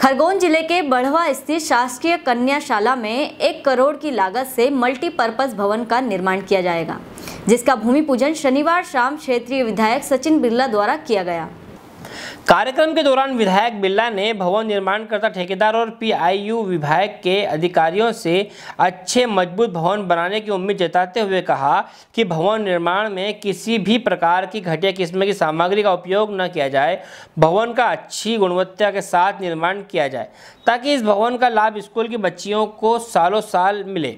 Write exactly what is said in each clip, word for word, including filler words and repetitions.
खरगोन जिले के बढ़वा स्थित शासकीय कन्याशाला में एक करोड़ की लागत से मल्टीपर्पज भवन का निर्माण किया जाएगा, जिसका भूमि पूजन शनिवार शाम क्षेत्रीय विधायक सचिन बिरला द्वारा किया गया। कार्यक्रम के दौरान विधायक बिरला ने भवन निर्माणकर्ता ठेकेदार और पीआईयू विभाग के अधिकारियों से अच्छे मजबूत भवन बनाने की उम्मीद जताते हुए कहा कि भवन निर्माण में किसी भी प्रकार की घटिया किस्म की सामग्री का उपयोग न किया जाए, भवन का अच्छी गुणवत्ता के साथ निर्माण किया जाए ताकि इस भवन का लाभ स्कूल की बच्चियों को सालों साल मिले।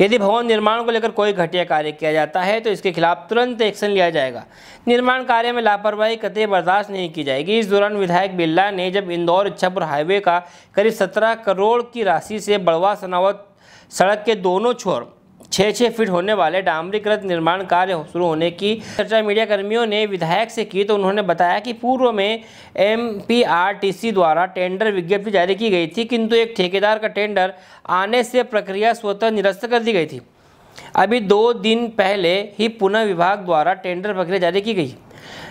यदि भवन निर्माण को लेकर कोई घटिया कार्य किया जाता है तो इसके खिलाफ तुरंत एक्शन लिया जाएगा। निर्माण कार्य में लापरवाही कतई बर्दाश्त नहीं की जाएगी। इस दौरान विधायक बिरला ने जब इंदौर इच्छापुर हाईवे का करीब सत्रह करोड़ की राशि से बढ़वा सनावद सड़क के दोनों छोर छः छः फीट होने वाले डामरीकृत निर्माण कार्य शुरू होने की चर्चा मीडियाकर्मियों ने विधायक से की तो उन्होंने बताया कि पूर्व में M P R T C द्वारा टेंडर विज्ञप्ति जारी की गई थी, किंतु एक ठेकेदार का टेंडर आने से प्रक्रिया स्वतः निरस्त कर दी गई थी। अभी दो दिन पहले ही पुनः विभाग द्वारा टेंडर प्रक्रिया जारी की गई,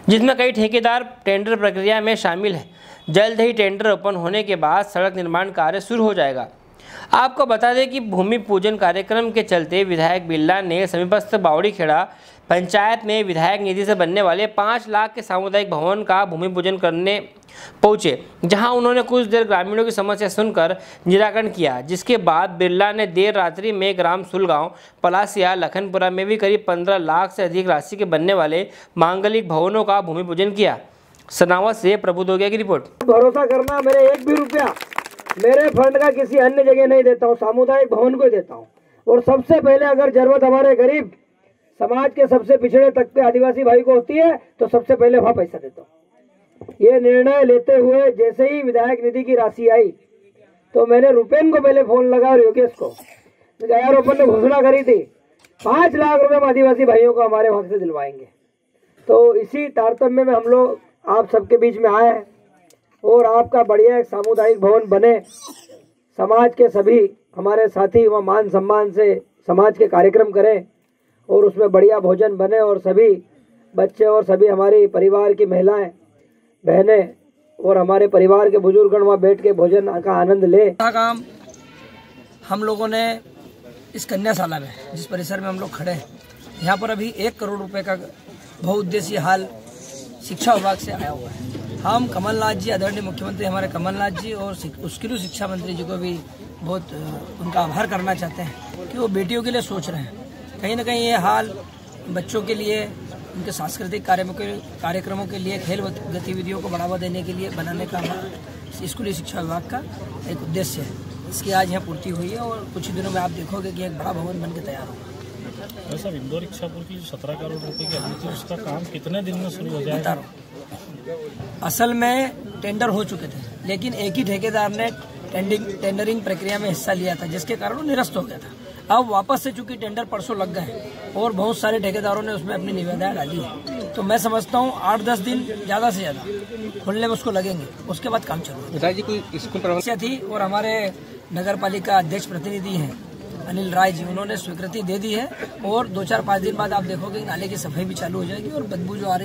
जिसमें कई ठेकेदार टेंडर प्रक्रिया में शामिल हैं। जल्द ही टेंडर ओपन होने के बाद सड़क निर्माण कार्य शुरू हो जाएगा। आपको बता दें कि भूमि पूजन कार्यक्रम के चलते विधायक बिरला ने समीपस्थ बावड़ीखेड़ा पंचायत में विधायक निधि से बनने वाले पाँच लाख के सामुदायिक भवन का भूमि पूजन करने पहुंचे, जहां उन्होंने कुछ देर ग्रामीणों की समस्या सुनकर निराकरण किया। जिसके बाद बिरला ने देर रात्रि में ग्राम सुलगाव पलासिया लखनपुरा में भी करीब पंद्रह लाख से अधिक राशि के बनने वाले मांगलिक भवनों का भूमि पूजन किया। सनावद से प्रभुदोगिया की रिपोर्ट। भरोसा करना, मेरे एक भी रुपया मेरे फंड का किसी अन्य जगह नहीं देता हूँ, सामुदायिक भवन को देता हूँ। और सबसे पहले अगर जरूरत हमारे गरीब समाज के सबसे पिछड़े तबके आदिवासी भाई को होती है तो सबसे पहले वहाँ पैसा देता हूँ। ये निर्णय लेते हुए जैसे ही विधायक निधि की राशि आई तो मैंने रूपेन को पहले फोन लगा और योगेश को, यार ओपन ने घोषणा करी थी पाँच लाख रुपये हम आदिवासी भाइयों को हमारे वक्त से दिलवाएंगे। तो इसी तारतम्य में हम लोग आप सबके बीच में आए हैं और आपका बढ़िया एक सामुदायिक भवन बने, समाज के सभी हमारे साथी वह मान सम्मान से समाज के कार्यक्रम करें और उसमें बढ़िया भोजन बने और सभी बच्चे और सभी हमारी परिवार की महिलाएं बहनें और हमारे परिवार के बुजुर्गगण वहाँ बैठ के भोजन का आनंद लें। काम हम लोगों ने इस कन्याशाला में जिस परिसर में हम लोग खड़े हैं, यहाँ पर अभी एक करोड़ रुपये का बहुउद्देशीय हाल शिक्षा विभाग से आया हुआ है। हम कमलनाथ जी, आदरणीय मुख्यमंत्री हमारे कमलनाथ जी और उसके लिए शिक्षा मंत्री जी को भी बहुत उनका आभार करना चाहते हैं कि वो बेटियों के लिए सोच रहे हैं। कहीं ना कहीं ये हाल बच्चों के लिए उनके सांस्कृतिक कार्यक्रमों के लिए खेल गतिविधियों को बढ़ावा देने के लिए बनाने का स्कूली शिक्षा विभाग का एक उद्देश्य है। इसकी आज यहाँ पूर्ति हुई है और कुछ दिनों में आप देखोगे कि एक बड़ा भवन बन के तैयार होगा। सर, इंदौर इच्छापुर की सत्रह करोड़ रुपए की अभी उसका काम कितने दिन में शुरू हो जाएगा? असल में टेंडर हो चुके थे, लेकिन एक ही ठेकेदार ने टेंडरिंग प्रक्रिया में हिस्सा लिया था, जिसके कारण वो निरस्त हो गया था। अब वापस से चूंकि टेंडर परसों लग गए और बहुत सारे ठेकेदारों ने उसमें अपनी निविदाएं डाली है, तो मैं समझता हूँ आठ दस दिन ज़्यादा से ज़्यादा खुलने में उसको लगेंगे, उसके बाद काम चलेगा। थी और हमारे नगर पालिका अध्यक्ष प्रतिनिधि हैं अनिल राय जी, उन्होंने स्वीकृति दे दी है और दो चार पाँच दिन बाद आप देखोगे नाले की सफाई भी चालू हो जाएगी और बदबू जो आ रही